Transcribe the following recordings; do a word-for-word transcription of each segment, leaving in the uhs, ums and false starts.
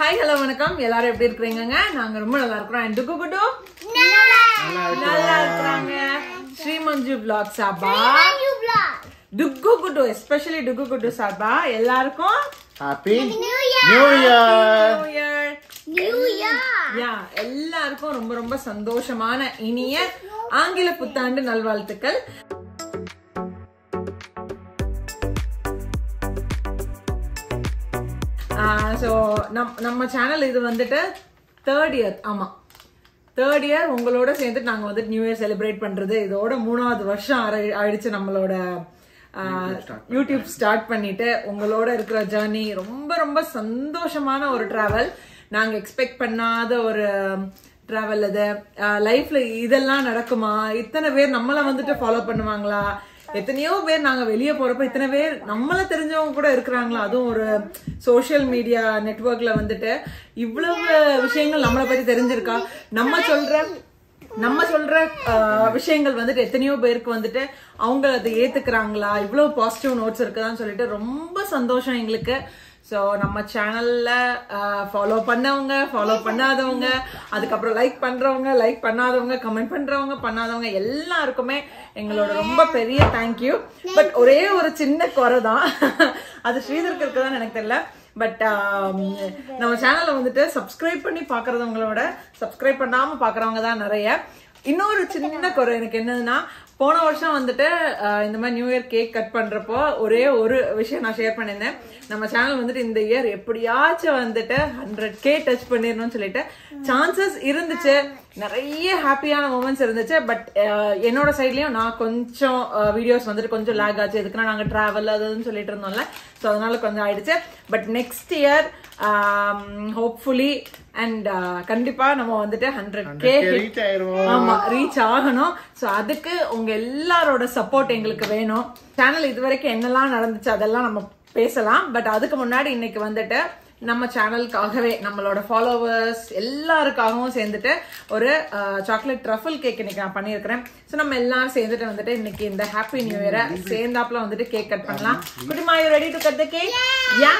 Hi, hello, welcome. எல்லாரும் எப்படி இருக்கீங்க? நாங்க ரொம்ப நல்லா இருக்கோம். And குடு குடு நல்லா நல்லா இருக்கோம். ஸ்ரீமஞ்சு vlog சாபா. ஸ்ரீமஞ்சு vlog. டுக்கு குடு especially டுக்கு குடு சாபா எல்லாருக்கும் happy new year. New year. New year. Yeah, எல்லாருக்கும் ரொம்ப ரொம்ப சந்தோஷமான இனிய ஆங்கில புத்தாண்டு நல்வாழ்த்துக்கள். Uh, so, நம்ம சேனல் இது வந்துட்டு third year ஆமா third year உங்களோட சேர்ந்து நாங்க வந்து நியூ இயர் செலிப்ரேட் பண்றது இதோட மூணாவது வருஷம் ஆயிடுச்சு நம்மளோட YouTube ஸ்டார்ட் பண்ணிட்டு உங்களோட இருக்கிற ஜர்னி ரொம்ப ரொம்ப சந்தோஷமான ஒரு டிராவல் நாங்க எக்ஸ்பெக்ட் பண்ணாத ஒரு டிராவல் அது லைஃப்ல இதெல்லாம் நடக்குமா இத்தனை பேர் நம்மள வந்துட்டு ஃபாலோ பண்ணுவாங்களா எத்தனையோ பேர் நாங்க வெளிய போறப்ப இத்தனை பேர் நம்மள தெரிஞ்சவங்க கூட இருக்கறாங்களா அதுவும் ஒரு சோஷியல் மீடியா நெட்வொர்க்ல வந்துட்டு இவ்வளவு விஷயங்கள் நம்மள பத்தி தெரிஞ்சிருக்கா நம்ம சொல்ற நம்ம சொல்ற விஷயங்கள் வந்துட்டு எத்தனையோ பேருக்கு வந்துட்டு அவங்க அதை ஏத்துக்கறாங்களா இவ்வளவு பாசிட்டிவ் நோட்ஸ் இருக்குதான்னு சொல்லிட்டு ரொம்ப சந்தோஷம் எங்களுக்கு சோ நம்ம சேனல்ல ஃபாலோ பண்ணவங்க ஃபாலோ பண்ணாதவங்க அதுக்கு அப்புறம் லைக் பண்றவங்க லைக் பண்ணாதவங்க கமெண்ட் பண்றவங்க பண்ணாதவங்க எல்லாருக்குமே எங்களோட ரொம்ப பெரிய thank you பட் ஒரே ஒரு சின்ன குறைதான் அது ஸ்ரீதருக்கு இருக்குதான்னு எனக்கு தெரியல பட் நம்ம சேனல்ல வந்துட்டு சப்ஸ்கிரைப் பண்ணி பார்க்கறவங்களோட சப்ஸ்கிரைப் பண்ணாம பார்க்கறவங்க தான் நிறைய இன்னொரு சின்ன குறை எனக்கு என்னன்னா போன வருஷம் வந்துட்டு இந்த மாதிரி நியூ இயர் கேக் கட் பண்றப்போ ஒரே ஒரு விஷயம் நான் ஷேர் பண்ணிருந்தேன் நம்ம சேனல் வந்துட்டு இந்த இயர் எப்படியாச்சும் வந்துட்டு ஹண்ட்ரட் கே டச் பண்ணிடணும்னு சொல்லிட்டு சான்சஸ் இருந்துச்சு நிறைய ஹாப்பியான மூமெண்ட்ஸ் இருந்துச்சு பட் என்னோட சைட்லயும் நான் கொஞ்சம் வீடியோஸ் வந்துட்டு கொஞ்சம் லேக் ஆச்சு எதுக்குன்னா நாங்க டிராவல் அதுன்னு சொல்லிட்டு இருந்தோம்ல ஸோ அதனால கொஞ்சம் ஆயிடுச்சு but next year hopefully and கண்டிப்பா நம்ம வந்துட்டு ஹண்ட்ரட் கே ரீச் ஆயிடுவோம் ஆமா ரீச் ஆகணும் சோ அதுக்கு உங்க எல்லாரோட சப்போர்ட் எங்களுக்கு வேணும் சேனல் இதுவரைக்கும் என்னெல்லாம் நடந்துச்சு அதெல்லாம் நம்ம பேசலாம் பட் அதுக்கு முன்னாடி இன்னைக்கு வந்துட்டு நம்ம சேனலுக்காகவே நம்மளோட ஃபாலோவர்ஸ் எல்லாருக்காகவும் சேர்ந்துட்டு ஒரு சாக்லேட் ட்ரஃபிள் கேக் இன்னைக்கு நான் பண்ணியிருக்கிறேன் ஸோ நம்ம எல்லாரும் சேர்ந்துட்டு வந்துட்டு இன்னைக்கு இந்த ஹாப்பி நியூ இயரை சேர்ந்தாப்புல வந்துட்டு கேக் கட் பண்ணலாம் குட்டிமா you ready to cut the cake yeah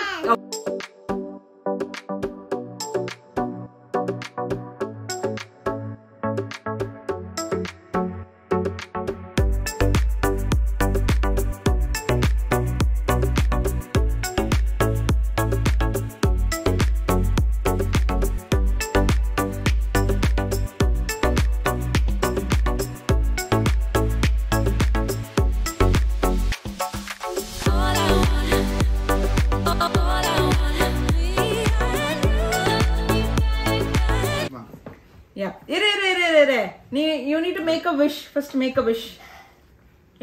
You need to make a wish. First make a wish.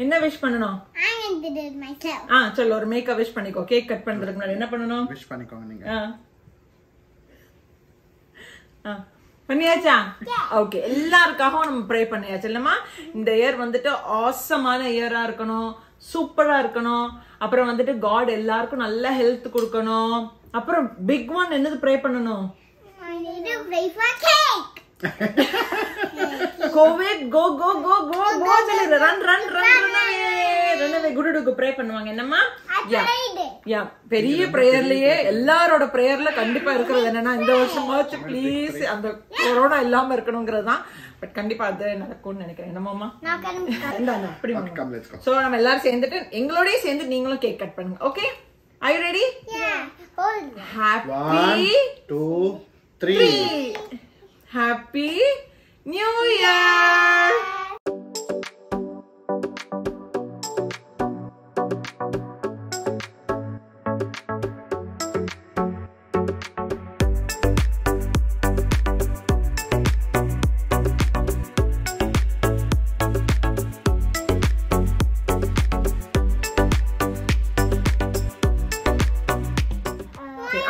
Enna wish pannanum? I am going to do it myself. Ah, chalo, or make a wish panniko. Cake cut pandradhukku nadu enna pannanum? Wish pannikoonga neenga. Ah. Ah. Panniyacha? Okay. Ellarkagum nam pray panniyacha illama. Indha year vandittu awesome-ana year ah irukanum. Super ah irukanum. Appuram vandittu God ellarkum nalla health kudukanum. Appuram big one enadhu pray pannanum? I need to pray for cake. Covid, go, go, go, go, go, go, run, run, run, run away, run away, good to go, pray பண்ணுவாங்க என்னம்மா யா பெரிய பிரேயர்லயே எல்லாரோட பிரேயர்ல கண்டிப்பா இருக்கிறது என்னன்னா இந்த வருஷமாச்சு please அந்த corona இல்லாம இருக்கணும்ங்கிறது தான் பட் கண்டிப்பா அது நடக்கும்னு நினைக்கிறேன் என்னம்மா நான் கண்டிப்பா அப்படி பண்ணுங்க சோ நாம எல்லாரும் சேர்ந்துட்டு எங்களோடயே சேர்ந்து நீங்களும் கேக் கட் பண்ணுங்க okay are you ready yeah hold happy one two three Happy New Year! Okay,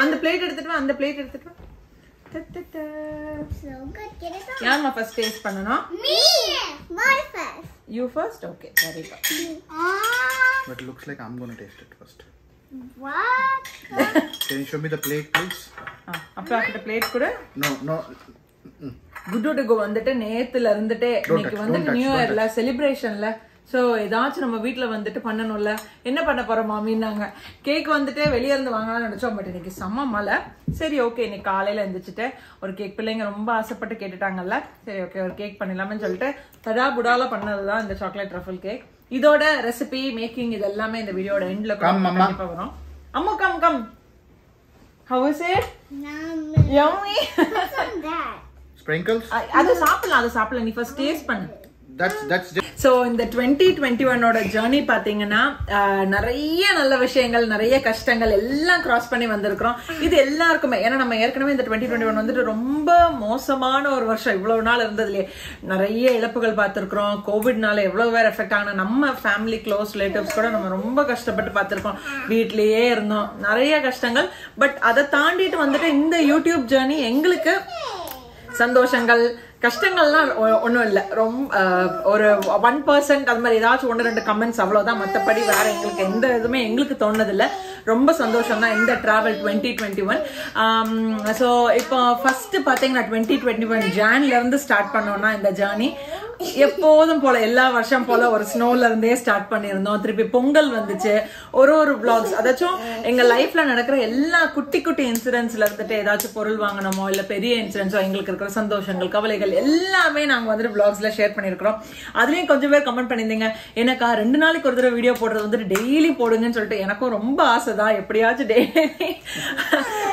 on the plate eduthu va on the plate eduthu va So good. Get it on. Yeah, ma first taste panana. Me. What first? You first. Okay. There you go. Ah. But looks like I'm gonna taste it first. What? Can you show me the plate, please? Ah. Appa the plate kuda? No, no. Good to go. Vandate neethil irundate. Nikku vandu new year la celebration la. So, ஏதாச்சும் நம்ம வீட்ல வந்துட்டு பண்ணனும்ல என்ன பண்ண போறோம் மாமினாங்க cake வந்துட்டு வெளிய இருந்து வாங்கலாம்னு நினைச்சோம் பட் இன்னைக்கு செம்ம மழை சரி ஓகே இன்னைக்கு காலையில எந்திச்சிட்டே ஒரு கேக் பிள்ளைங்க ரொம்ப ஆசைப்பட்டு கேட்டுட்டாங்கல்ல சரி ஓகே ஒரு கேக் பண்ணலாம்னு சொல்லிட்டு தடா புடால பண்ணதுதான் இந்த சாக்லேட் ட்ரஃபிள் கேக் இதோட ரெசிபி மேக்கிங் இதெல்லாம் இந்த வீடியோட எண்ட்ல கண்டிப்பா வரும் அம்மா come come how is it yummy sprinkles அது சாப்பிடலாம் அது சாப்பிடலாம் நீ ஃபர்ஸ்ட் டேஸ்ட் பண்ணு That's that's different. So in the twenty twenty-one oda journey pathingana nariya nalla vishayangal nariya kashtangal ellam cross panni vandirukkom idu ellarkum ena nama yerkanave in the twenty twenty-one vandu romba mosamana or varsham ivlo naal irundadile nariya ilappugal paathirukom covid naala evlo vera effect aagana nama family close relatives kuda nama romba kashtapattu paathirukom veetliye irundom nariya kashtangal but adha taandittu vandu inda youtube journey engalukku சந்தோஷங்கள் கஷ்டங்கள்லாம் ஒண்ணும் இல்ல ரொம்ப ஒரு one percent அந்த மாதிரி ஏதாவது ஒன்னு ரெண்டு கமெண்ட்ஸ் அவ்வளவுதான் மத்தபடி வேற உங்களுக்கு எந்த இதுமே உங்களுக்கு தோணது இல்ல ரொம்ப சந்தோஷம் தான் இந்த டிராவல் twenty twenty-one சோ இப்போ ஃபர்ஸ்ட் பாத்தீங்கன்னா twenty twenty-one ஜான்ல இருந்து ஸ்டார்ட் பண்ணோம்னா இந்த ஜர்னி எப்போதும் போல எல்லா வருஷம் போல ஒரு ஸ்னோல இருந்தே ஸ்டார்ட் பண்ணிருந்தோம் திருப்பி பொங்கல் வந்துச்சு ஒரு ஒரு vlogs அதாச்சும் எங்க லைஃப்ல நடக்கிற எல்லா குட்டி குட்டி இன்சிடென்ட்ஸ்ல இருந்துட்டு ஏதாச்சும் பொருள் வாங்கணுமோ இல்ல பெரிய இன்சிடென்ட்ஸோ எங்களுக்கு இருக்கிற சந்தோஷங்கள் கவலைகள் எல்லாமே நாங்க வந்து vlogsல ஷேர் பண்ணிருக்கோம் அதுலயும் கொஞ்சம் பேர் கமெண்ட் பண்ணிருந்தீங்க எனக்கா ரெண்டு நாளைக்கு ஒரு தடவை வீடியோ போடுறது வந்து டெய்லி போடுங்கன்னு சொல்லிட்டு எனக்கும் ரொம்ப ஆசை தான் எப்படியாச்சும் டெய்லி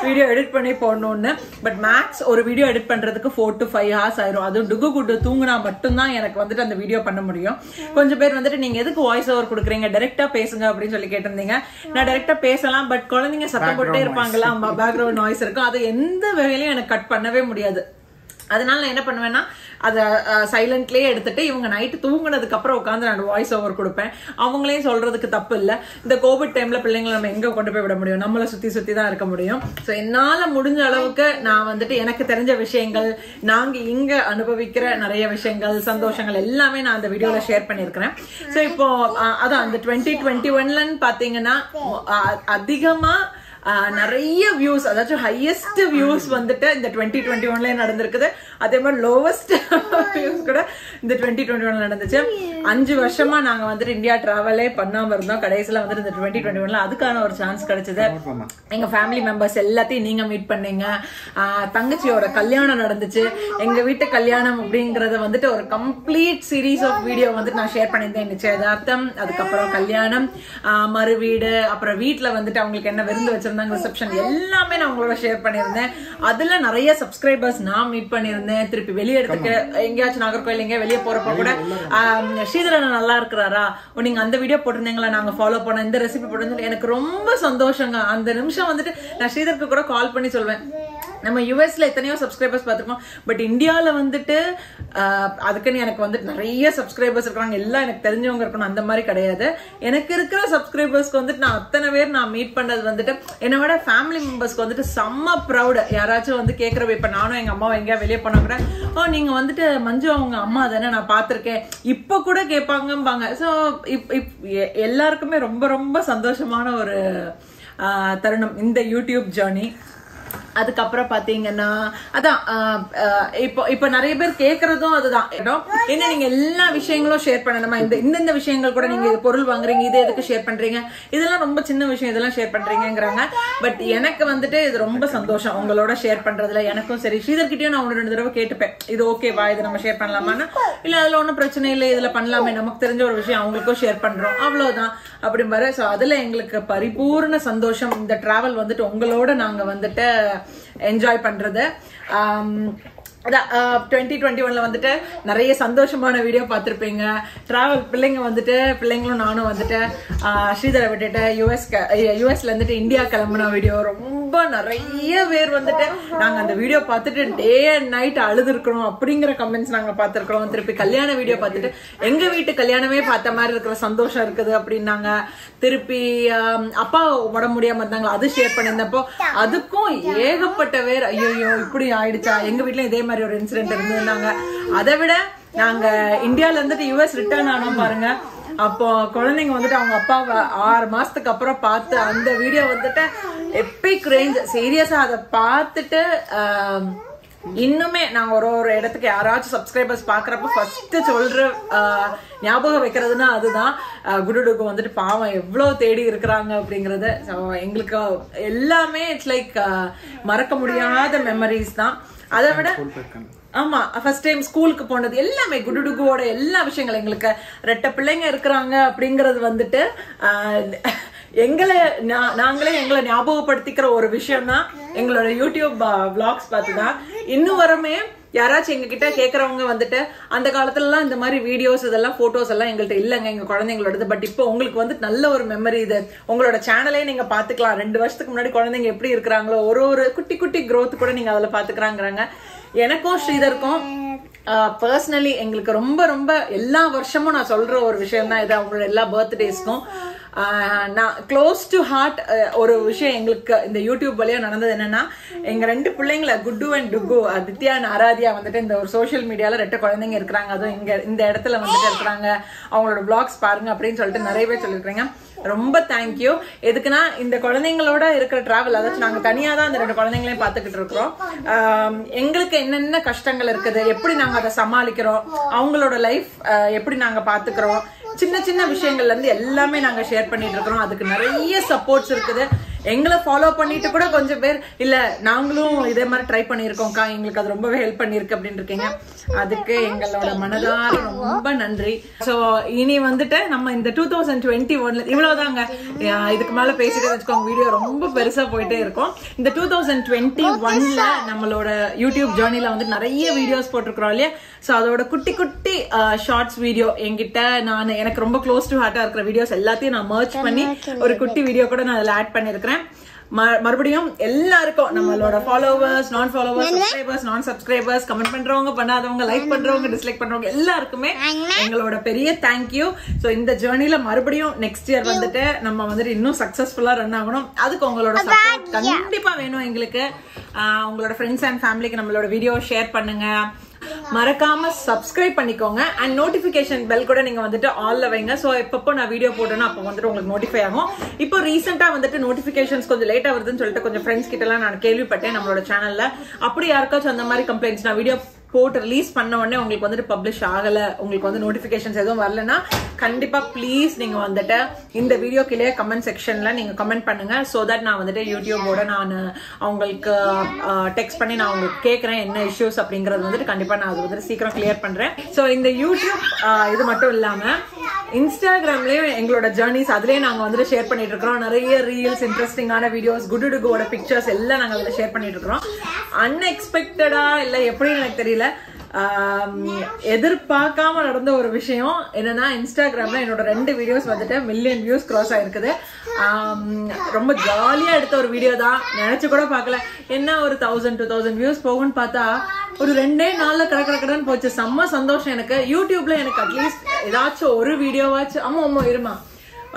வீடியோ எடிட் பண்ணி போடணும்னு பட் மேக்ஸ் ஒரு வீடியோ எடிட் பண்றதுக்கு four to five hours ஆயிடும் அது டுகு குடு தூங்குனா மட்டும் தான் எனக்கு வந்துட்டு அந்த வீடியோ பண்ண முடியும் கொஞ்சம் பேர் வந்துட்டு நீங்க எதுக்கு வாய்ஸ் ஓவர் கொடுக்குறீங்க டைரக்டா பேசுங்க அப்படி சொல்லி கேட்டிருந்தீங்க நான் டைரக்டா பேசலாம் பட் குழந்தைங்க சத்தம் போட்டே இருப்பாங்களா அம்மா பேக்ரவுண்ட் நாய்ஸ் இருக்கும் அது எந்த வகையிலயும் எனக்கு கட் பண்ணவே முடியாது அதனால நான் என்ன பண்ணுவேன்னா அத சைலண்ட்லயே எடுத்துட்டு இவங்க நைட் தூங்குனதுக்கு அப்புறம் உட்கார்ந்து நான் வாய்ஸ் ஓவர் கொடுப்பேன் அவங்களே சொல்றதுக்கு தப்பு இல்ல இந்த கோவிட் டைம்ல பிள்ளைங்களை நம்ம எங்க கொண்டு போய் விட முடியும் நம்மள சுத்தி சுத்தி தான் இருக்க முடியும் சோ என்னால முடிஞ்ச அளவுக்கு நான் வந்துட்டு எனக்கு தெரிஞ்ச விஷயங்கள் நாங்க இங்க அனுபவிக்கிற நிறைய விஷயங்கள் சந்தோஷங்கள் எல்லாமே நான் அந்த வீடியோல ஷேர் பண்ணிருக்கேன் சோ இப்போ அதான் அந்த twenty twenty-one பாத்தீங்கன்னா அதிகமா நிறைய வியூஸ் அதாவது ஹையஸ்ட் வியூஸ் வந்துட்டு இந்த twenty twenty-one ல நடந்துருக்குது அதே மாதிரி லோவஸ்ட் வியூஸ் கூட இந்த twenty twenty-one ல நடந்துச்சு அஞ்சு வருஷமா நாங்க வந்துட்டு இந்தியா டிராவலே பண்ணாம இருந்தோம் கடைசில வந்துட்டு இந்த twenty twenty-one ல அதுக்கான ஒரு சான்ஸ் கிடைச்சது எங்க ஃபேமிலி மெம்பர்ஸ் எல்லாத்தையும் நீங்க மீட் பண்ணீங்க தங்கச்சியோட கல்யாணம் நடந்துச்சு எங்க வீட்டு கல்யாணம் அப்படிங்கறத வந்துட்டு ஒரு கம்ப்ளீட் சீரீஸ் ஆஃப் வீடியோ வந்துட்டு நான் ஷேர் பண்ணியிருந்தேன் நிச்சயதார்த்தம் அதுக்கப்புறம் கல்யாணம் மறு வீடு அப்புறம் வீட்டுல வந்துட்டு அவங்களுக்கு என்ன விருந்து வச்சு reception எல்லாமே நான் உங்களோட ஷேர் பண்ணிருந்தேன் அதுல நிறைய subscribers நான் மீட் பண்ணிருந்தேன் திருப்பி வெளிய எடுத்துக்க எங்கயாச்சும் நாகர்கோயிலங்க வெளிய போறப்ப கூட ஸ்ரீதரன் நல்லா இருக்கறாரா நீங்க அந்த வீடியோ போட்டுறீங்களா நாங்க ஃபாலோ பண்ண இந்த ரெசிபி போடுறதுல எனக்கு ரொம்ப சந்தோஷங்க அந்த நிமிஷம் வந்துட்டு நான் ஸ்ரீதருக்கு கூட கால் பண்ணி சொல்வேன் நம்ம யுஎஸ்ல எத்தனையோ சப்ஸ்கிரைபர்ஸ் பாத்துறோம் பட் இந்தியால வந்துட்டு அதுக்குன்னு எனக்கு வந்துட்டு நிறைய சப்ஸ்கிரைபர்ஸ் இருக்காங்க எல்லாம் எனக்கு தெரிஞ்சவங்க இருக்கணும் அந்த மாதிரி கிடையாது எனக்கு இருக்கிற சப்ஸ்கிரைபர்ஸ்க்கு வந்துட்டு நான் அத்தனை பேர் நான் மீட் பண்ணது வந்துட்டு என்னோட ஃபேமிலி மெம்பர்ஸ்க்கு வந்துட்டு செம்ம ப்ரௌட் யாராச்சும் வந்து கேட்கறப்ப இப்ப நானும் எங்க அம்மாவும் எங்கேயா வெளியே போனா கூட ஓ நீங்க வந்துட்டு மஞ்சு அவங்க அம்மா தானே நான் பாத்திருக்கேன் இப்ப கூட கேட்பாங்கம்பாங்க சோ எல்லாருக்குமே ரொம்ப ரொம்ப சந்தோஷமான ஒரு தருணம் இந்த யூடியூப் ஜர்னி அதுக்கப்புறம் பாத்தீங்கன்னா அதான் இப்போ இப்ப நிறைய பேர் கேட்கறதும் அதுதான் ஏன்னா நீங்க எல்லா விஷயங்களும் ஷேர் பண்ணணுமா இந்த இந்த விஷயங்கள் கூட நீங்க பொருள் வாங்குறீங்க இது எதுக்கு ஷேர் பண்றீங்க இதெல்லாம் ரொம்ப சின்ன விஷயம் இதெல்லாம் ஷேர் பண்றீங்கிறாங்க பட் எனக்கு வந்துட்டு இது ரொம்ப சந்தோஷம் உங்களோட ஷேர் பண்றதுல எனக்கும் சரி ஸ்ரீதர்கிட்டயும் நான் ஒன்று ரெண்டு தடவை கேட்டுப்பேன் இது ஓகேவா இது நம்ம ஷேர் பண்ணலாமான்னு இல்ல அதுல ஒன்றும் பிரச்சனை இல்லை இதுல பண்ணலாமே நமக்கு தெரிஞ்ச ஒரு விஷயம் அவங்களுக்கும் ஷேர் பண்றோம் அவ்வளவுதான் அப்படி வர சோ அதுல எங்களுக்கு பரிபூர்ண சந்தோஷம் இந்த டிராவல் வந்துட்டு உங்களோட நாங்க வந்துட்டு enjoy பண்றது ட்வெண்ட்டி டுவெண்ட்டி ஒன்ல வந்துட்டு நிறைய சந்தோஷமான வீடியோ பார்த்துருப்பீங்க டிராவல் பிள்ளைங்க வந்துட்டு பிள்ளைங்களும் நானும் வந்துட்டு ஸ்ரீதரை விட்டுட்டு யூஎஸ் யூஎஸ்ல இருந்துட்டு இந்தியா கிளம்புன வீடியோ ரொம்ப நிறைய பேர் வந்துட்டு நாங்க அந்த வீடியோ பார்த்துட்டு டே அண்ட் நைட் அழுது இருக்கிறோம் அப்படிங்கிற கமெண்ட்ஸ் நாங்க பார்த்துருக்கிறோம் திருப்பி கல்யாண வீடியோ பார்த்துட்டு எங்க வீட்டு கல்யாணமே பார்த்த மாதிரி இருக்கிற சந்தோஷம் இருக்குது அப்படின்னாங்க திருப்பி அப்பா உடம்பு முடியாம இருந்தாங்க அது ஷேர் பண்ணியிருந்தப்போ அதுக்கும் ஏகப்பட்ட பேர் ஐயோ இப்படி ஆயிடுச்சா எங்க வீட்டுல இதே மாதிரி ஒரு இன்சிடென்ட் இருந்ததுனாங்க அதை விட நாங்க இந்தியால இருந்துட்டு யூஎஸ் ரிட்டர்ன் ஆனோம் பாருங்க அப்போ குழந்தைங்க வந்துட்டு அவங்க அப்பாவை ஆறு மாசத்துக்கு அப்புறம் பார்த்து அந்த வீடியோ வந்துட்டு எப்பிக் ரேஞ்ச் சீரியஸா அதை பார்த்துட்டு இன்னுமே நான் ஒரு ஒரு இடத்துக்கு யாராச்சும் சப்ஸ்கிரைபர்ஸ் பார்க்குறப்ப ஃபர்ஸ்ட் சொல்ற ஞாபகம் வைக்கிறதுனா அதுதான் குடுடுக்கு வந்துட்டு பாவம் எவ்வளோ தேடி இருக்கிறாங்க அப்படிங்கிறது. ஸோ எங்களுக்கு எல்லாமே இட்ஸ் லைக் மறக்க முடியாத மெமரிஸ் தான். அதை விட ஆமா ஃபர்ஸ்ட் டைம் ஸ்கூலுக்கு போனது எல்லாமே குடுடுக்குவோட எல்லா விஷயங்களும் எங்களுக்கு ரெட்ட பிள்ளைங்க இருக்கிறாங்க அப்படிங்கிறது வந்துட்டு எங்களை நாங்களே எங்களை ஞாபகப்படுத்திக்கிற ஒரு விஷயம் தான் எங்களோட யூடியூப் பிளாக்ஸ் பார்த்துதான். இன்னும் வரமே யாராச்சும் எங்ககிட்ட கேட்கறவங்க வந்துட்டு அந்த காலத்துலலாம் இந்த மாதிரி வீடியோஸ் இதெல்லாம் போட்டோஸ் எல்லாம் எங்கள்கிட்ட இல்லைங்க எங்க குழந்தைங்களோடது, பட் இப்போ உங்களுக்கு வந்து நல்ல ஒரு மெமரி இது, உங்களோட சேனலே நீங்க பாத்துக்கலாம். ரெண்டு வருஷத்துக்கு முன்னாடி குழந்தைங்க எப்படி இருக்கிறாங்களோ ஒரு ஒரு குட்டி குட்டி க்ரோத் கூட நீங்க அதுல பாத்துக்கிறாங்கிறாங்க. எனக்கும் ஸ்ரீதருக்கும் பர்சனலி எங்களுக்கு ரொம்ப ரொம்ப எல்லா வருஷமும் நான் சொல்ற ஒரு விஷயம் தான் இது. அவங்களோட எல்லா பர்த்டேஸ்க்கும் நான் க்ளோஸ் டு ஹார்ட் ஒரு விஷயம் எங்களுக்கு இந்த யூடியூப் வழியா நடந்தது என்னன்னா, எங்க ரெண்டு பிள்ளைங்களை குட்டு அண்ட் டுகு அதித்யா அண்ட் ஆராத்யா வந்துட்டு இந்த ஒரு சோசியல் மீடியால ரெட்ட குழந்தைங்க இருக்கிறாங்க, அதுவும் இங்க இந்த இடத்துல வந்துட்டு இருக்கிறாங்க, அவங்களோட பிளாக்ஸ் பாருங்க அப்படின்னு சொல்லிட்டு நிறைய பேர் சொல்லிருக்கிறீங்க. ரொம்ப தேங்க்யூ. எதுக்குன்னா இந்த குழந்தைங்களோட இருக்கிற டிராவல், அதாச்சும் நாங்க தனியா தான் அந்த ரெண்டு குழந்தைங்களையும் பாத்துக்கிட்டு இருக்கிறோம். எங்களுக்கு என்னென்ன கஷ்டங்கள் இருக்குது, எப்படி நாங்க அதை சமாளிக்கிறோம், அவங்களோட லைஃப் எப்படி நாங்க பாத்துக்கிறோம், சின்ன சின்ன விஷயங்கள்ல இருந்து எல்லாமே நாங்க ஷேர் பண்ணிட்டு இருக்கிறோம். அதுக்கு நிறைய சப்போர்ட்ஸ் இருக்குது. எங்களை ஃபாலோ பண்ணிட்டு கூட கொஞ்சம் பேர் இல்ல நாங்களும் இதே மாதிரி ட்ரை பண்ணிருக்கோம்க்கா, எங்களுக்கு அது ரொம்பவே ஹெல்ப் பண்ணிருக்கு அப்படின்னு இருக்கீங்க. அதுக்கு எங்களோட மனதார ரொம்ப நன்றி. சோ இனி வந்துட்டு நம்ம இந்த டூ தௌசண்ட் டுவெண்ட்டி ஒன்ல இவ்வளவுதாங்க, இதுக்கு மேல பேசிட்டு வச்சுக்கோங்க, வீடியோ ரொம்ப பெருசா போயிட்டே இருக்கும். இந்த டூ தௌசண்ட் டுவெண்ட்டி ஒன்ல நம்மளோட யூடியூப் ஜேர்னில வந்து நிறைய வீடியோஸ் போட்டிருக்கிறோம் இல்லையா. சோ அதோட குட்டி குட்டி ஷார்ட்ஸ் வீடியோ என்கிட்ட நான் எனக்கு ரொம்ப க்ளோஸ் டு ஹார்ட்டா இருக்கிற வீடியோஸ் எல்லாத்தையும் நான் மர்ச் பண்ணி ஒரு குட்டி வீடியோ கூட நான் அதுல ஆட் பண்ணிருக்கிறேன். மறுபடியும் எல்லாருக்கும் நம்மளோட ஃபாலோவர்ஸ், நான் ஃபாலோவர்ஸ், சப்ஸ்கிரைபர்ஸ், நான் சப்ஸ்கிரைபர்ஸ், கமெண்ட் பண்றவங்க, பண்ணாதவங்க, லைக் பண்றவங்க, டிஸ்லைக் பண்றவங்க எல்லாருக்குமே எங்களோட பெரிய தேங்க்யூ. சோ இந்த ஜேர்னில மறுபடியும் நெக்ஸ்ட் இயர் வந்துட்டு நம்ம வந்துட்டு இன்னும் சக்சஸ்ஃபுல்லா ரன் ஆகணும். அதுக்கு உங்களோட சப்போர்ட் கண்டிப்பா வேணும் எங்களுக்கு. உங்களோட ஃப்ரெண்ட்ஸ் அண்ட் ஃபேமிலிக்கு நம்மளோட வீடியோ ஷேர் பண்ணுங்க, மறக்காம சப்ஸ்கிரைப் பண்ணிக்கோங்க. அண்ட் நோட்டிபிகேஷன் பெல் கூட நீங்க வந்துட்டு ஆல்ல வைங்க. சோ எப்பப்போ நான் வீடியோ போட்டேன்னா அப்போ வந்துட்டு உங்களுக்கு நோட்டிஃபை ஆகும். இப்போ ரீசெண்டா வந்துட்டு நோட்டிபிகேஷன்ஸ் கொஞ்சம் லேட் ஆகுதுன்னு சொல்லிட்டு கொஞ்சம் ஃப்ரெண்ட்ஸ் கிட்ட எல்லாம் நான் கேள்விப்பட்டேன் நம்மளோட சேனல்ல. அப்படி யாருக்காச்சும் அந்த மாதிரி கம்ப்ளைண்ட்ஸ் நான் வீடியோ போட்டு ரிலீஸ் பண்ண உடனே உங்களுக்கு வந்துட்டு பப்ளிஷ் ஆகல, உங்களுக்கு வந்து நோட்டிபிகேஷன்ஸ் எதுவும் வரலன்னா கண்டிப்பா பிளீஸ் நீங்க வந்துட்டு இந்த வீடியோ கீழே கமெண்ட் செக்ஷன்ல நீங்க கமெண்ட் பண்ணுங்க. சோ தட் நான் வந்துட்டு யூடியூபோட நான் அவங்களுக்கு டெக்ஸ்ட் பண்ணி நான் உங்களுக்கு கேட்கறேன் என்ன இஷ்யூஸ் அப்படிங்கறது வந்துட்டு கண்டிப்பா நான் அது வந்துட்டு சீக்கிரம் கிளியர் பண்றேன். சோ இந்த யூடியூப் இது மட்டும் இல்லாம இன்ஸ்டாகிராம்லயும் எங்களோட ஜேர்னிஸ் அதுலயே நாங்க வந்துட்டு ஷேர் பண்ணிட்டு இருக்கிறோம். நிறைய ரீல்ஸ், இன்ட்ரெஸ்டிங்கான வீடியோஸ், குடுடுகோட பிக்சர்ஸ் எல்லாம் நாங்க அதுல ஷேர் பண்ணிட்டு இருக்கிறோம். அன்எக்ஸ்பெக்டடா இல்ல எப்படின்னு எனக்கு தெரியல, எதிர்பார்க்காம நடந்த ஒரு விஷயம் என்னன்னா இன்ஸ்டாகிராம்ல என்னோட ரெண்டு வீடியோஸ் வந்துட்டு மில்லியன் வியூஸ் கிராஸ் ஆயிருக்குது. ரொம்ப ஜாலியா எடுத்த ஒரு வீடியோ தான், நினைச்சு கூட பாக்கல. என்ன ஒரு தௌசண்ட் டூ தௌசண்ட் வியூஸ் போகும்னு பார்த்தா ஒரு ரெண்டே நாள்ல கடை கடக்கடன்னு போச்சு. செம்ம சந்தோஷம் எனக்கு. யூடியூப்ல எனக்கு அட்லீஸ்ட் ஏதாச்சும் ஒரு வீடியோவாச்சும் ஆமா ஆமா இருமா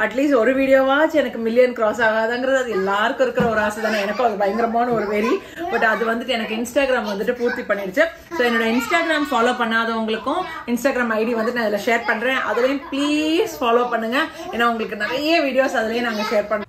அட்லீஸ்ட் ஒரு வீடியோவாச்சும் எனக்கு மில்லியன் கிராஸ் ஆகாதுங்கிறது அது எல்லாருக்கும் இருக்கிற ஒரு ஆசை தானே. எனக்கும் அது பயங்கரமான ஒரு வெறி. பட் அது வந்துட்டு எனக்கு இன்ஸ்டாகிராம் வந்துட்டு பூர்த்தி பண்ணிடுச்சு. ஸோ என்னோட இன்ஸ்டாகிராம் ஃபாலோ பண்ணாதவங்களுக்கும் இன்ஸ்டாகிராம் ஐடி வந்து நான் அதில் ஷேர் பண்ணுறேன். அதுலேயும் ப்ளீஸ் ஃபாலோ பண்ணுங்க, ஏன்னா உங்களுக்கு நிறைய வீடியோஸ் அதுலேயும் நாங்கள் ஷேர் பண்ணுறோம்.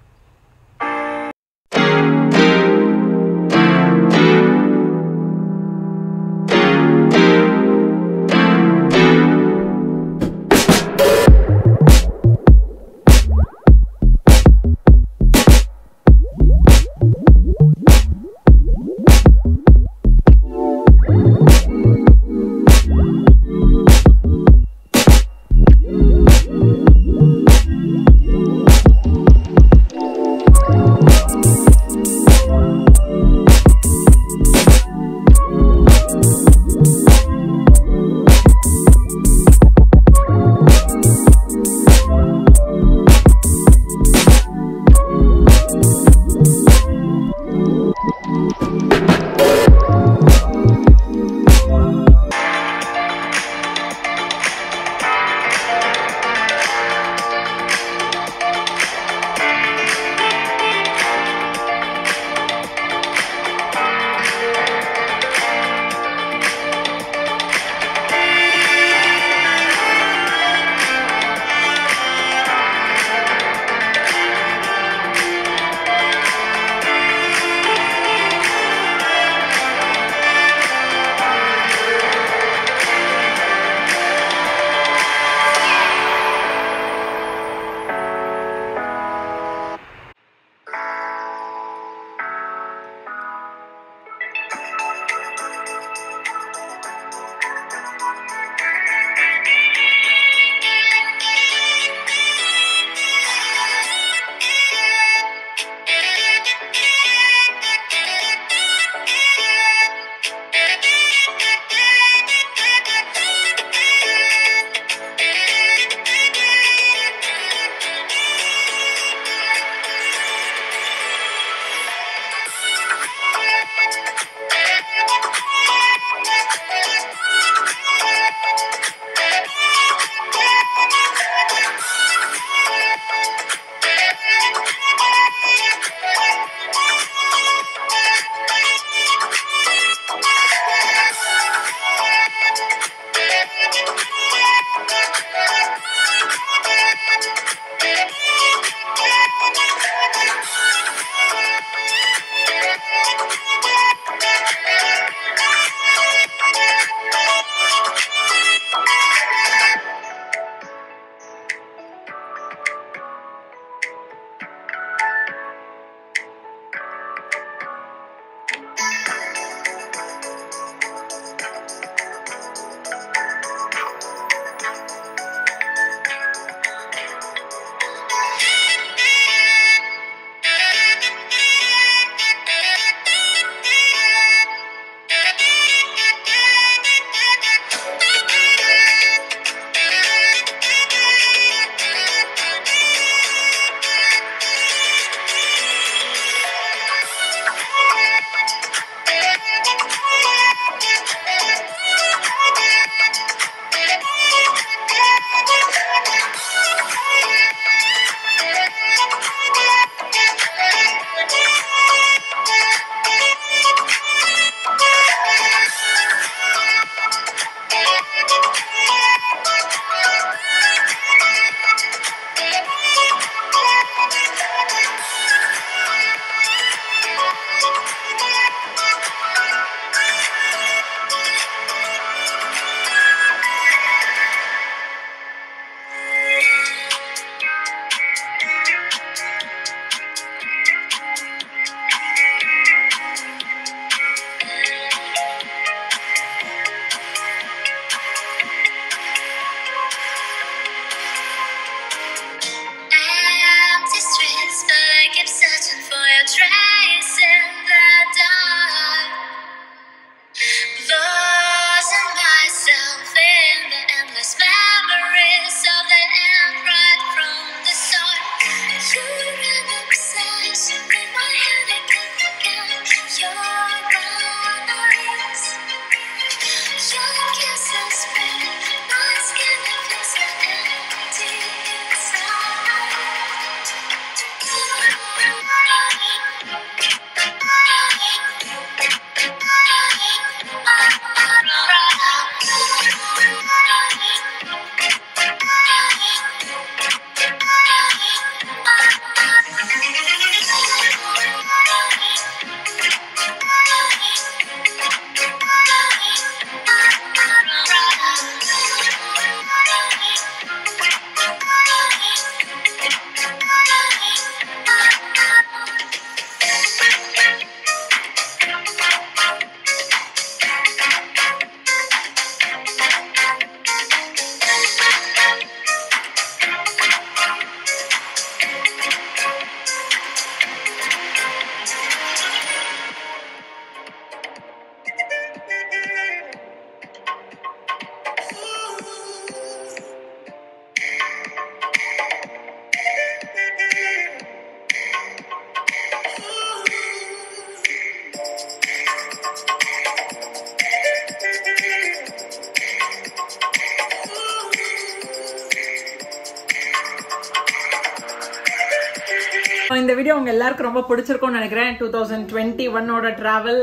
இந்த வீடியோ உங்களுக்கு எல்லாருக்கும் ரொம்ப பிடிச்சிருக்கும்னு நினைக்கிறேன். twenty twenty-one ஓட டிராவல்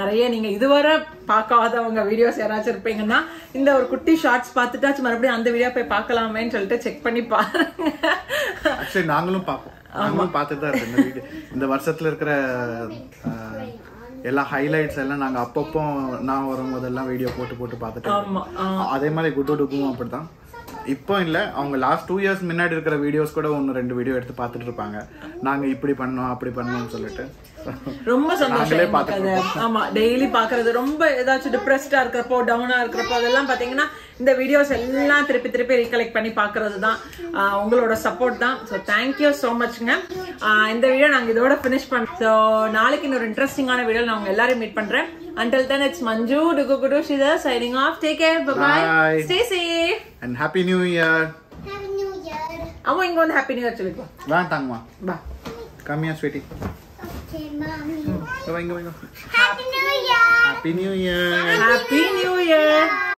நிறைய நீங்க இதுவரை பார்க்காதவங்க வீடியோஸ் யாராச்சும் இருப்பீங்கன்னா இந்த ஒரு குட்டி ஷார்ட்ஸ் பார்த்துட்டாச்சு மறுபடியும் அந்த வீடியோ போய் பார்க்கலாமேன்னு சொல்லிட்டு செக் பண்ணி பாருங்க. சரி நாங்களும் பார்ப்போம். நாங்களும் பார்த்துட்டு தான் இருக்கோம் இந்த வீடியோ. இந்த வருஷத்துல இருக்கிற எல்லா ஹைலைட்ஸ் எல்லாம் நாங்க அப்பப்போ நான் வரும்போதெல்லாம் வீடியோ போட்டு போட்டு பார்த்துட்டோம். அதே மாதிரி குட்டு டுக்கும் அப்படிதான். இப்போ இல்ல அவங்க லாஸ்ட் டூ இயர்ஸ் முன்னாடி இருக்கிற வீடியோஸ் கூட ஒன்னு ரெண்டு வீடியோ எடுத்து பார்த்துட்டு இருப்பாங்க. நாங்க இப்படி பண்ணோம் அப்படி பண்ணோம்னு சொல்லிட்டு ரொம்ப சந்தோஷம். ஆமா டெய்லி பாக்குறது ரொம்ப ஏதாச்சும் டிப்ரெஸ்டா இருக்கிறப்போ டவுனா இருக்கிறப்போ அதெல்லாம் பாத்தீங்கன்னா இந்த வீடியோஸ் எல்லாம் திருப்பி திருப்பி ரீகலெக்ட் பண்ணி பாக்குறது தான் உங்களோட சப்போர்ட் தான். ஸோ தேங்க்யூ ஸோ மச்ங்க. இந்த வீடியோ நாங்க இதோட பினிஷ் பண்ணோம். ஸோ நாளைக்கு இன்னொரு இன்ட்ரெஸ்டிங்கான வீடியோ நான் உங்க எல்லாரையும் மீட் பண்றேன். Until then, it's Manju Dugu Gudu Shida signing off. Take care. Bye bye. Bye. Stay safe. And happy new year. Happy new year. I'm going on happy new year to you. Bye, Tangma. Bye. Come here, sweetie. Okay, mommy. Go, go, go. Happy new year. Happy new year. Happy new year.